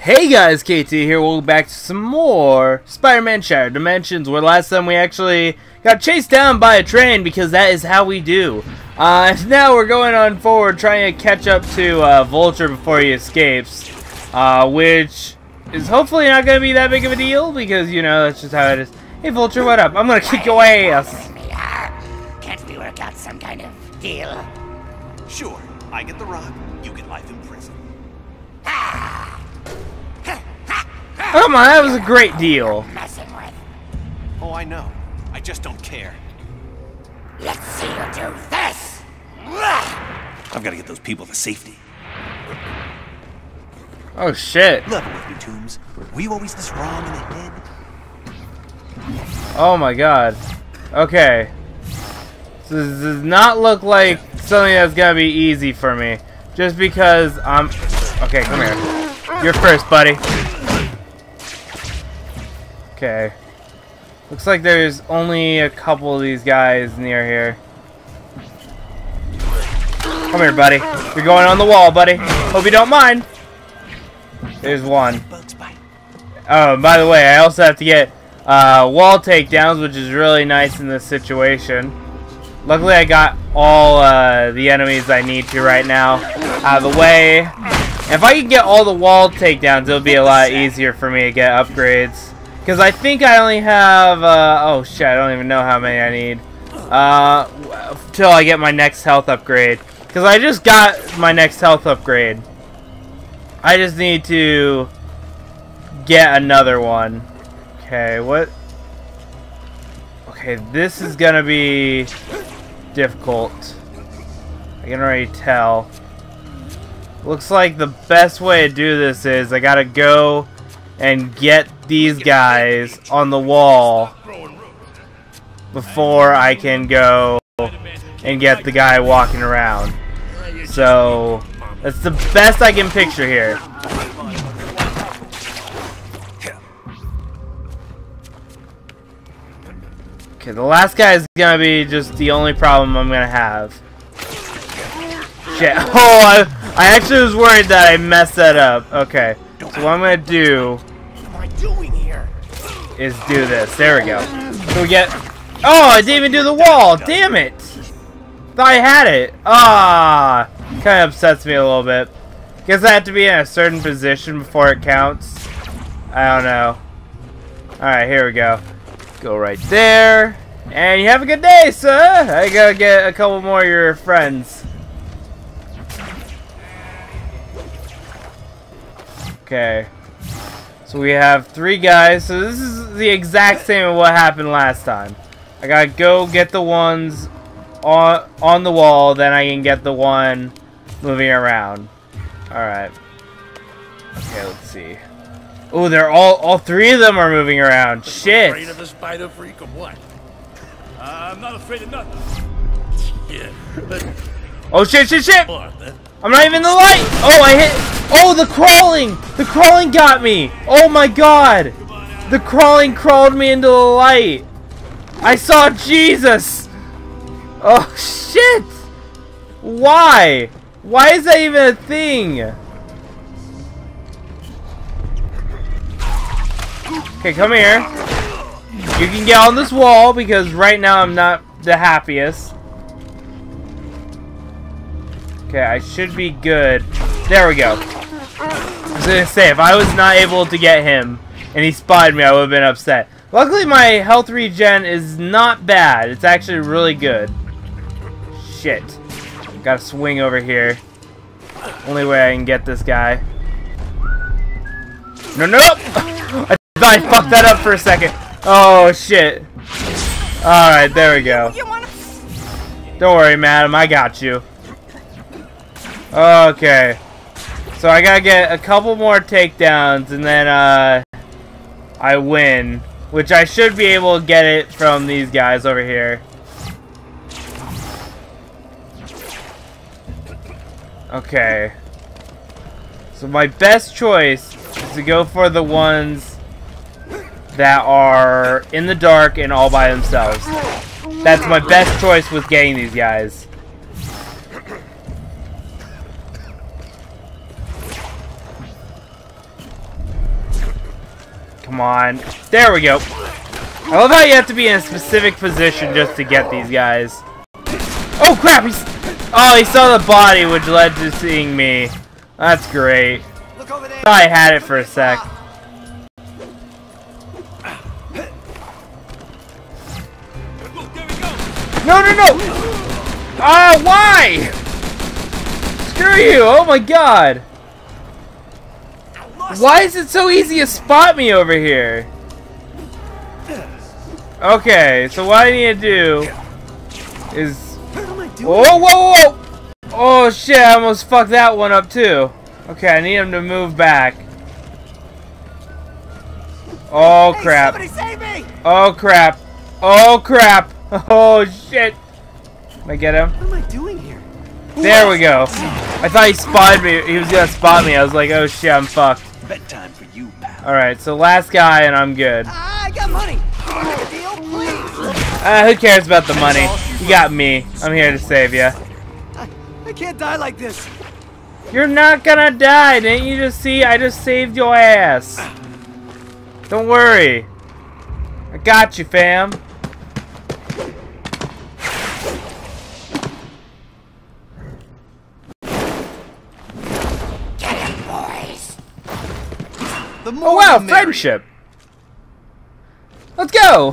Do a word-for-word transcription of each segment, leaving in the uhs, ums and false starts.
Hey guys, K T here. Welcome back to some more Spider-Man Shattered Dimensions, where last time we actually got chased down by a train, because that is how we do. Uh, now we're going on forward, trying to catch up to uh, Vulture before he escapes, uh, which is hopefully not going to be that big of a deal, because, you know, that's just how it is. Hey Vulture, what up? I'm going to kick your ass. Can't we work out some kind of deal? Sure, I get the rock, you get life in prison. Ah! Come on, that was a great deal. Oh, I know. I just don't care. Let's see you do this. I've got to get those people to safety. Oh shit. Level with me, Tombs. Were you always this wrong in the head? Oh my god. Okay. So this does not look like something that's gonna be easy for me, just because I'm. Okay, come here. You're first, buddy. Okay. Looks like there's only a couple of these guys near here. Come here, buddy. You're going on the wall, buddy. Hope you don't mind. There's one. Oh, by the way, I also have to get uh, wall takedowns, which is really nice in this situation. Luckily, I got all uh, the enemies I need to right now out of the way. And if I can get all the wall takedowns, it'll be a lot easier for me to get upgrades. Because I think I only have, uh, oh shit, I don't even know how many I need. Uh, till I get my next health upgrade. Because I just got my next health upgrade. I just need to get another one. Okay, what? Okay, this is gonna be difficult. I can already tell. Looks like the best way to do this is I gotta go and get these guys on the wall before I can go and get the guy walking around. So that's the best I can picture here. Okay, the last guy is gonna be just the only problem I'm gonna have. Shit. Oh, I, I actually was worried that I messed that up. Okay, so what I'm gonna do is do this. There we go. So we get... Oh, I didn't even do the wall! Damn it! Thought I had it! Ah! Kind of upsets me a little bit. Guess I have to be in a certain position before it counts. I don't know. Alright, here we go. Go right there. And you have a good day, sir! I gotta get a couple more of your friends. Okay. So we have three guys, so this is the exact same of what happened last time. I gotta go get the ones on, on the wall, then I can get the one moving around. Alright. Okay, let's see. Oh, they're all, all three of them are moving around. Shit! Afraid of a spider freak or what? Uh, I'm not afraid of nothing. Yeah, but... Oh shit, shit, shit! I'm not even in the light! Oh, I hit... Oh, the crawling! The crawling got me! Oh my god! The crawling crawled me into the light! I saw Jesus! Oh, shit! Why? Why is that even a thing? Okay, come here. You can get on this wall, because right now I'm not the happiest. Okay, I should be good. There we go. I was gonna say, if I was not able to get him and he spotted me, I would have been upset. Luckily, my health regen is not bad. It's actually really good. Shit. Gotta swing over here. Only way I can get this guy. No, no! I thought I fucked that up for a second. Oh, shit. Alright, there we go. Don't worry, madam. I got you. Okay, so I gotta get a couple more takedowns and then uh, I win, which I should be able to get it from these guys over here. Okay, so my best choice is to go for the ones that are in the dark and all by themselves. That's my best choice with getting these guys. come on. There we go. I love how you have to be in a specific position just to get these guys. Oh, crap! He's... Oh, he saw the body, which led to seeing me. That's great. Thought I had it for a sec. No, no, no! Ah, uh, why? Screw you! Oh my god! Why is it so easy to spot me over here? Okay, so what I need to do is... Whoa, whoa, whoa! Oh shit, I almost fucked that one up too. Okay, I need him to move back. Oh crap. Oh crap. Oh crap. Oh shit! Can I get him? What am I doing here? There we go. I thought he spotted me. He was gonna spot me. I was like, oh shit, I'm fucked. Bedtime for you, pal. All right, so last guy and I'm good. I got money. Uh, who cares about the money? You got me. I'm here to save you. I, I can't die like this. You're not gonna die. Didn't you just see? I just saved your ass. Don't worry. I got you, fam. Oh wow, friendship! Let's go!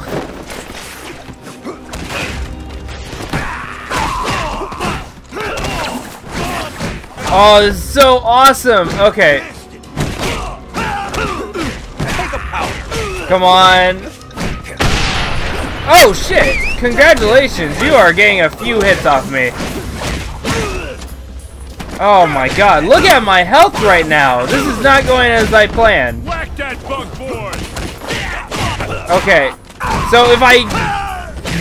Oh, this is so awesome! Okay. Come on. Oh shit! Congratulations, you are getting a few hits off me. Oh my god, look at my health right now! This is not going as I planned. Whack that bug board. Okay, so if I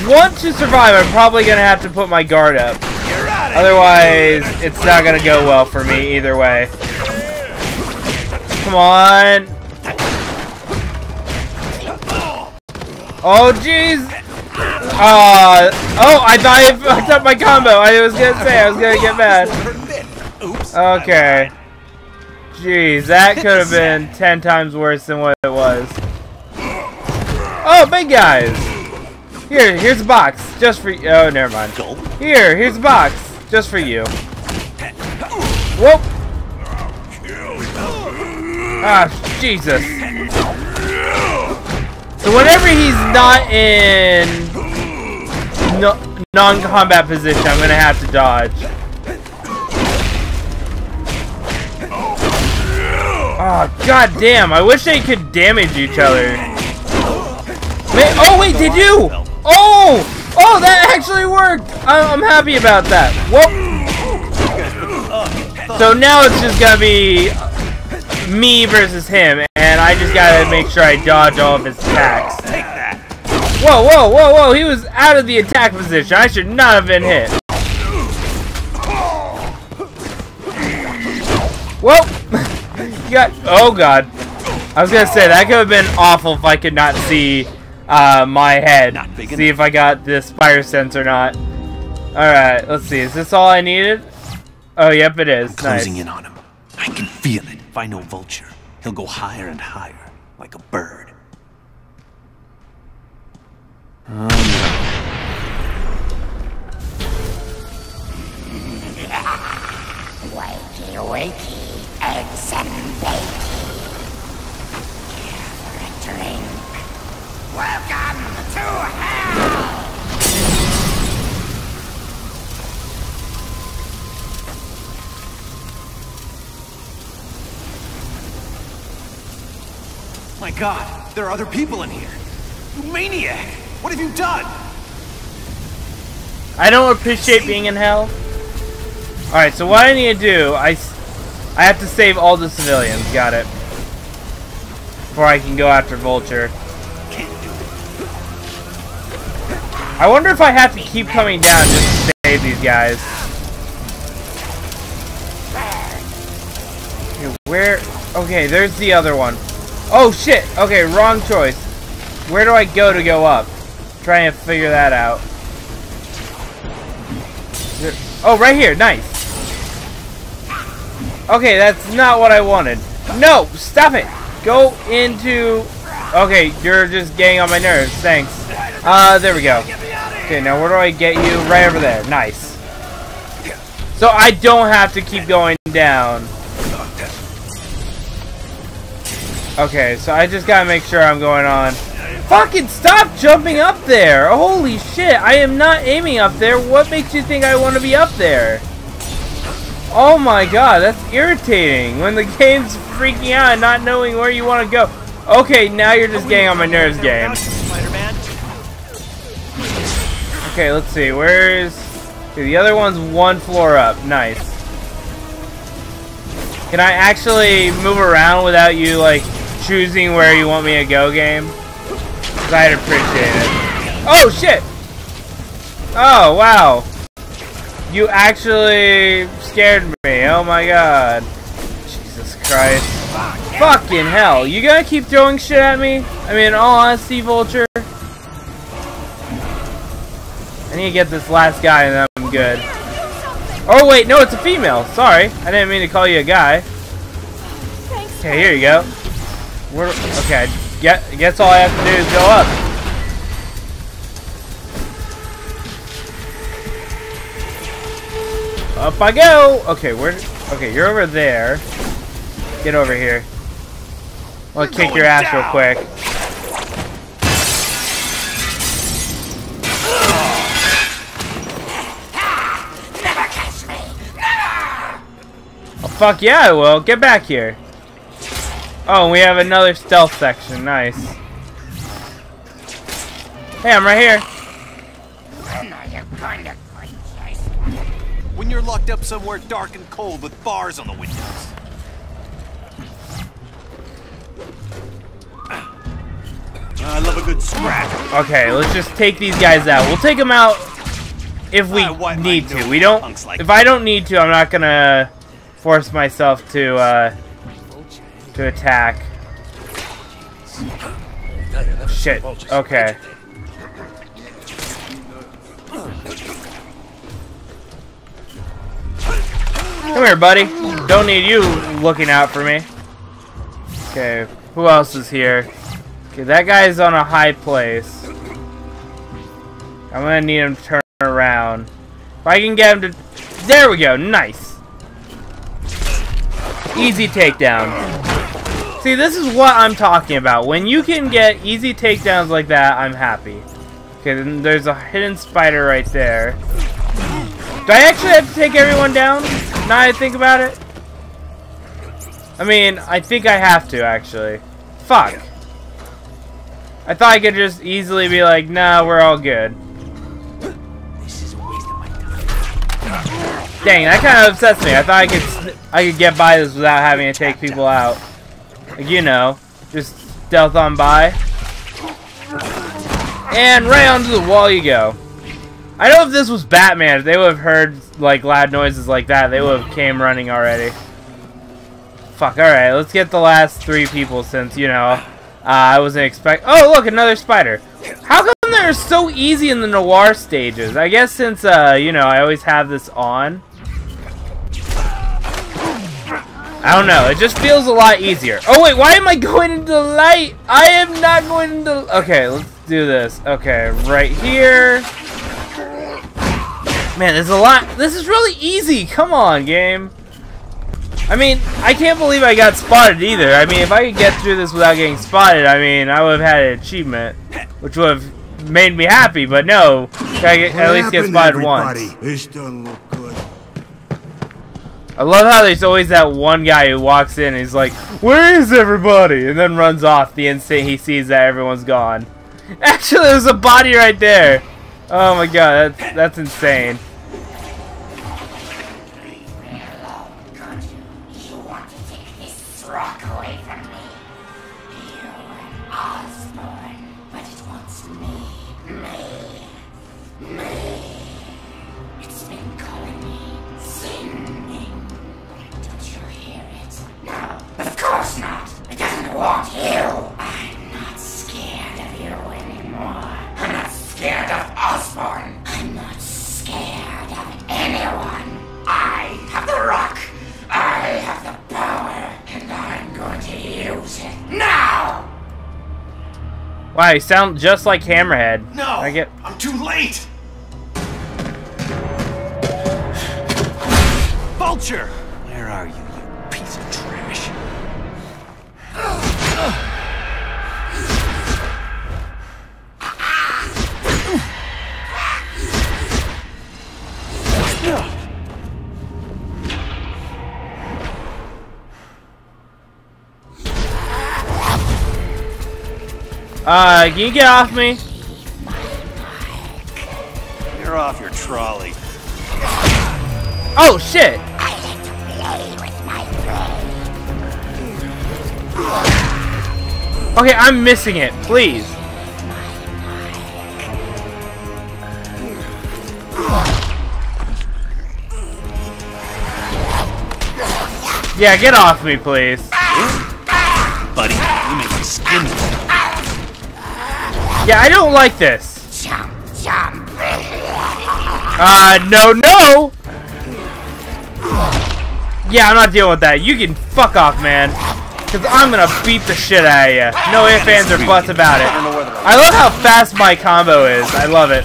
want to survive, I'm probably going to have to put my guard up. Otherwise, it's not going to go well for me either way. Come on! Oh jeez! Uh, oh, I thought I fucked up my combo! I was going to say, I was going to get mad. Okay. Jeez, that could have been ten times worse than what it was. Oh, big guys! Here, here's a box, just for you. Oh, never mind. Here, here's a box, just for you. Whoop! Ah, Jesus. So whenever he's not in no, non-combat position, I'm gonna have to dodge. Oh, god damn, I wish they could damage each other. Wait, oh wait, did you? Oh! Oh, that actually worked! I I'm happy about that. Whoop! So now it's just gonna be me versus him, and I just gotta make sure I dodge all of his attacks. Whoa, whoa, whoa, whoa, he was out of the attack position. I should not have been hit. Whoa! Got, oh god. I was gonna say, that could have been awful if I could not see uh, my head. See if I got the Spire Sense or not. Alright, let's see. Is this all I needed? Oh, yep, it is. I'm closing nice. in on him. I can feel it. If I know Vulture, he'll go higher and higher, like a bird. Oh, no. Wakey, wakey. Eggs and bacon. Care for a drink? Welcome to hell! My god, there are other people in here. You maniac! What have you done? I don't appreciate being in hell. Alright, so what I need to do, I... I have to save all the civilians, got it. Before I can go after Vulture. I wonder if I have to keep coming down just to save these guys. Where? Okay, there's the other one. Oh shit! Okay, wrong choice. Where do I go to go up? I'm trying to figure that out. There... Oh, right here, nice! Okay, that's not what I wanted. No, stop it. Go into Okay, you're just getting on my nerves. Thanks. Uh, there we go. Okay, now where do I get you? Right over there. Nice. So I don't have to keep going down. Okay, so I just gotta make sure I'm going on. Fucking stop jumping up there! Holy shit, I am not aiming up there. What makes you think I want to be up there? Oh my god, that's irritating when the game's freaking out and not knowing where you want to go. Okay, now you're just getting on my nerves, game. Okay, let's see, where's... Okay, the other one's one floor up, nice. Can I actually move around without you, like, choosing where you want me to go, game? Because I'd appreciate it. Oh, shit! Oh, wow. You actually scared me. Oh my god. Jesus Christ. Fucking hell. You gonna keep throwing shit at me? I mean, in all honesty, Vulture. I need to get this last guy and then I'm good. Oh wait, no, it's a female. Sorry. I didn't mean to call you a guy. Okay, here you go. We're, okay, I guess all I have to do is go up. Up I go! Okay, where... Okay, you're over there. Get over here. I'll kick your ass down. Real quick. Never catch me! Never! Oh, fuck yeah, I will. Get back here. Oh, we have another stealth section. Nice. Hey, I'm right here. When you're locked up somewhere dark and cold with bars on the windows. I love a good scrap. Okay, let's just take these guys out. We'll take them out if we uh, need to. We don't. Like if I don't need to, I'm not gonna force myself to uh, to attack. Shit. Okay. Come here, buddy. Don't need you looking out for me. Okay, who else is here? Okay, that guy's on a high place. I'm gonna need him to turn around. If I can get him to... There we go, nice. Easy takedown. See, this is what I'm talking about. When you can get easy takedowns like that, I'm happy. Okay, then there's a hidden spider right there. Do I actually have to take everyone down? Now I think about it. I mean, I think I have to, actually. Fuck. I thought I could just easily be like, nah, we're all good. Dang, that kind of upsets me. I thought I could I could get by this without having to take people out. Like, you know, just stealth on by. And right onto the wall you go. I know if this was Batman, if they would have heard like loud noises like that, they would have came running already. Fuck, alright, let's get the last three people since, you know, uh, I wasn't expect- Oh, look, another spider! How come they're so easy in the noir stages? I guess since, uh, you know, I always have this on. I don't know, it just feels a lot easier. Oh wait, why am I going into the light? I am not going into- Okay, let's do this. Okay, right here. Man, there's a lot. This is really easy. Come on, game. I mean, I can't believe I got spotted either. I mean, if I could get through this without getting spotted, I mean, I would have had an achievement, which would have made me happy. But no, I get, at least get spotted once. This doesn't look good. I love how there's always that one guy who walks in and he's like, "Where is everybody?" and then runs off the instant he sees that everyone's gone. Actually, there's a body right there. Oh my god, that's that's insane. Wow, you sound just like Hammerhead. No, I get... I'm too late. Vulture, where are you, you piece of trash? Uh, can you get off me? You're off your trolley. Oh shit! I get to play with my prey. Okay, I'm missing it. Please. Yeah, get off me, please. Buddy, you make me skinny. Yeah, I don't like this. Jump, jump. Uh, no, no! Yeah, I'm not dealing with that. You can fuck off, man. Because I'm going to beat the shit out of you. No ifs, ands, or buts about it. I love how fast my combo is. I love it.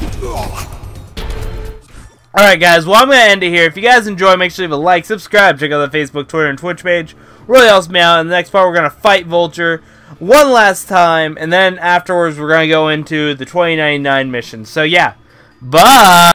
Alright, guys. Well, I'm going to end it here. If you guys enjoy, make sure you leave a like, subscribe, check out the Facebook, Twitter, and Twitch page. Really helps me out. In the next part, we're going to fight Vulture one last time, and then afterwards we're going to go into the twenty ninety-nine mission. So yeah, bye!